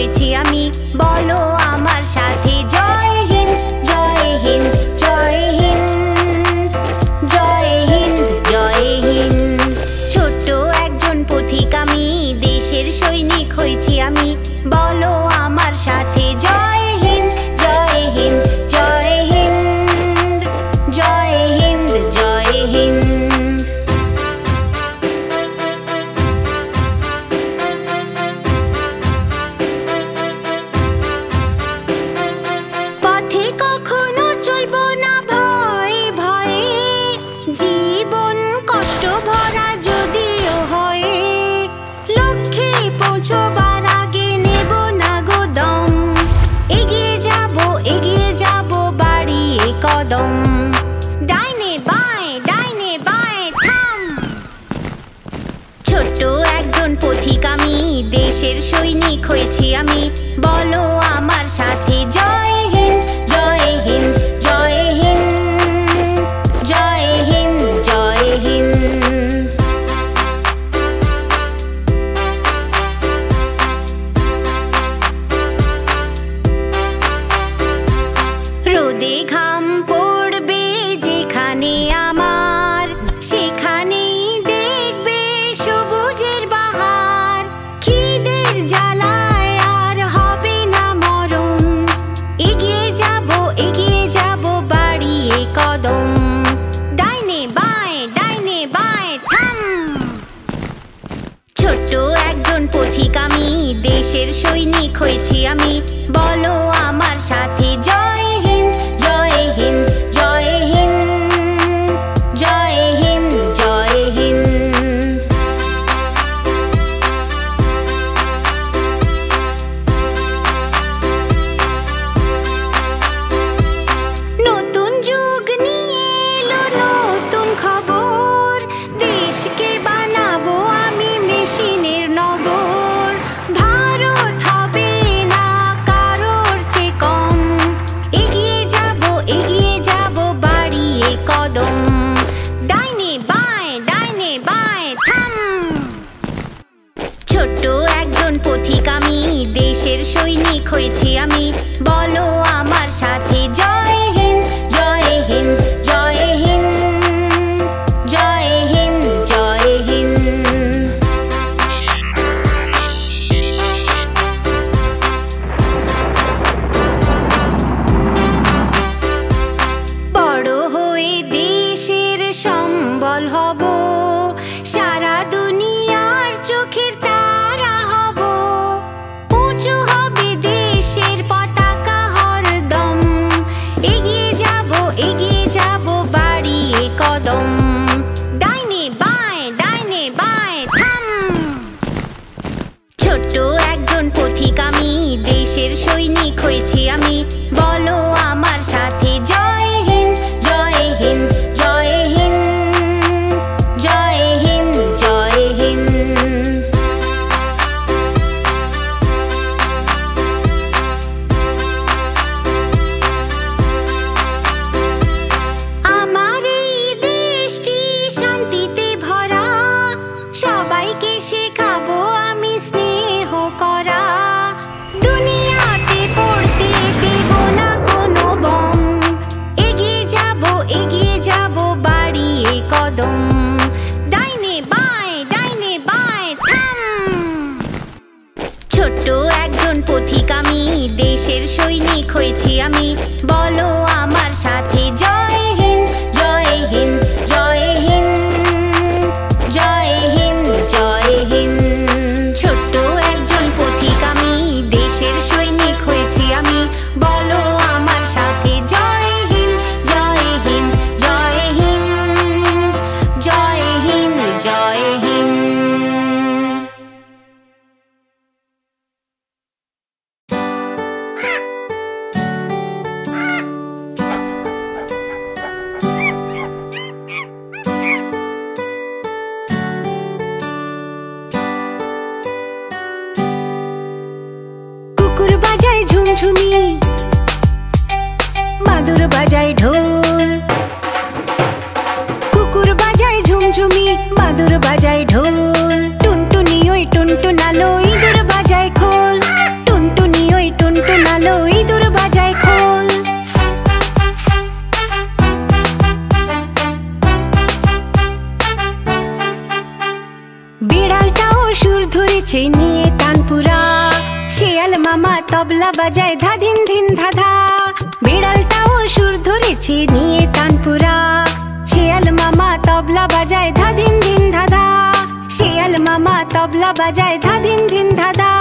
হয়েছি আমি, বলো আমার সাথে জয় হিন্দ, জয় হিন্দ, জয় হিন্দ, জয় হিন্দ, জয় হিন্দ। ছোট্ট একজন পথিক আমি, দেশের সৈনিক হয়েছি আমি, বলো আমার সাথে জয়। পথিক আমি, দেশের সৈনিক হয়েছি আমি, বলো আমার সাথে জয় হিন্দ, জয় হিন্দ, জয় হিন্দ, জয় হিন্দ, জয় হিন্দ। রোদে ঘাম পড়বে যেখানে আমার, সেখানে পথিক আমি, দেশের সৈনিক হয়েছি আমি, বলো আমার সাথে জয় হিন্দ, জয় হিন্দ, জয় হিন্দ, জয় হিন্দ, জয় হিন্দ। নতুন যুগ নিয়ে এলো নতুন খবর, দেশকে বানাবো আমি মেশিনের নগর। ছোট্ট একজন পথিক আমি, দেশের সৈনিক হয়েছি আমি, বলো আমার সাথে জয় হিন্দ, জয় হিন্দ, জয় হিন্দ, জয় হিন্দ, জয় হিন্দ। বড় হয়ে দেশের সম্বল হব, সারা দুনিয়ার চোখের পথিক আমি, দেশের সৈনিক হয়েছি আমি, বলো আমার সাথে জয় হিন্দ, জয় হিন্দ, জয় হিন্দ, জয় হিন্দ, জয় হিন্দ। আমার এই দেশটি শান্তিতে ভরা, সবাইকে শেখাবো আমি স্নেহ করা। ছোট্ট একজন পথিক আমি, দেশের সৈনিক হয়েছি আমি, বলো আমার সাথে জয় হিন্দ, জয় হিন্দ, জয় হিন্দ, জয় হিন্দ, জয় হিন্দ। ছোট্ট একজন পথিক আমি, দেশের সৈনিক হয়েছি আমি, বলো আমার সাথে জয় হিন্দ, জয় হিন্দ, জয় হিন্দ, জয় হিন্দ, জয় হিন্দ। ঝুমঝুমি বাদুর বাজায় ঢোল, কুকুর বাজায় ঝুমঝুমি, বাদুর বাজায় ঢোল। টুনটুনি ওই টুনটুনালো, ইঁদুর বাজায় খোল। টুন चीनी तानपुरा शियल मामा तबला बजाय धा धिन धिन धा धा बिड़लताओ शुरधुरी चीनी तानपुरा शियल मामा तबला बजाय धा धिन धिन धा धा शियल मामा तबला बजाय धा धिन धिन धा धा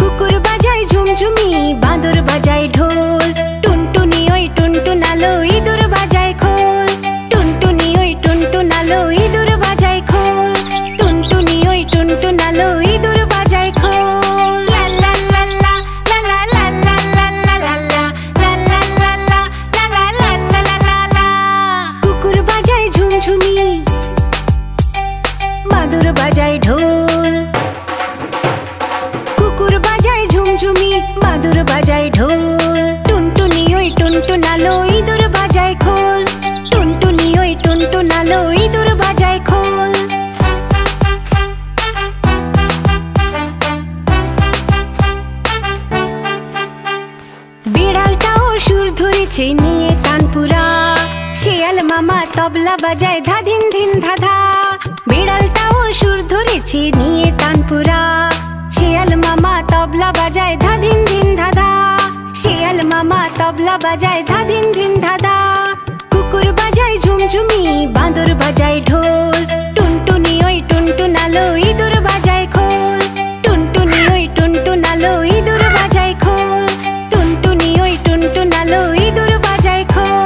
कुकुर बजाय झुमझुमी बांदुर बजाय ढोल टुनटुनी ओई टुनटुनालो इदुर बजाय खोल टुनटुनी ओई टुनटुनालो इदुर बादुर बजाय ढोल टुनटुनी ओई टुनटुनालो इदुर बजाय खोल टुनटुनी ओई टुनटुनालो इदुर बजाय खोल बिड़ालटाओ सुर धरेछे निये तानपुरा शियाल मामा तबला बजाय धा धिन धिन धा धा बिड़ालटाओ सुर धरेछे निये तानपुरा शियल मामा तबला बजाय धा धिन धिन धा धा शियल मामा तबला बजाय धा धिन धिन धा धा कुकुर बजाय झुमझुमी बांदुर बजाय ढोल टुनटुनी ओई टुनटुनालो इदुर बजाय खोल टुनटुनी ओई टुनटुनालो इदुर बजाय खोल टुनटुनी ओई टुनटुनालो इदुर बजाय खोल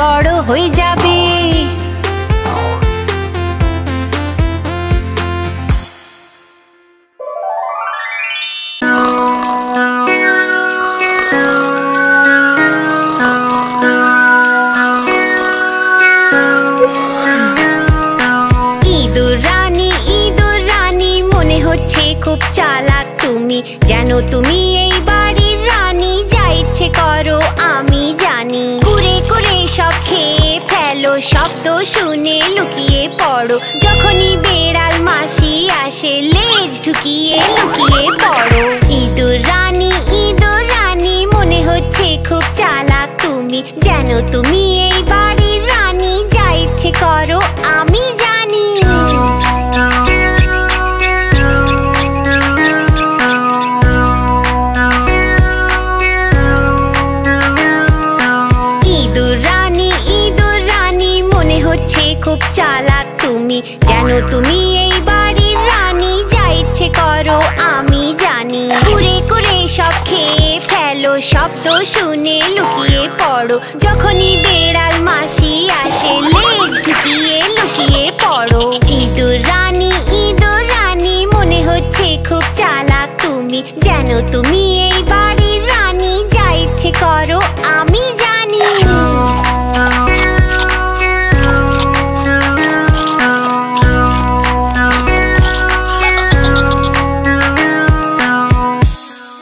বড় হয়ে যাবে।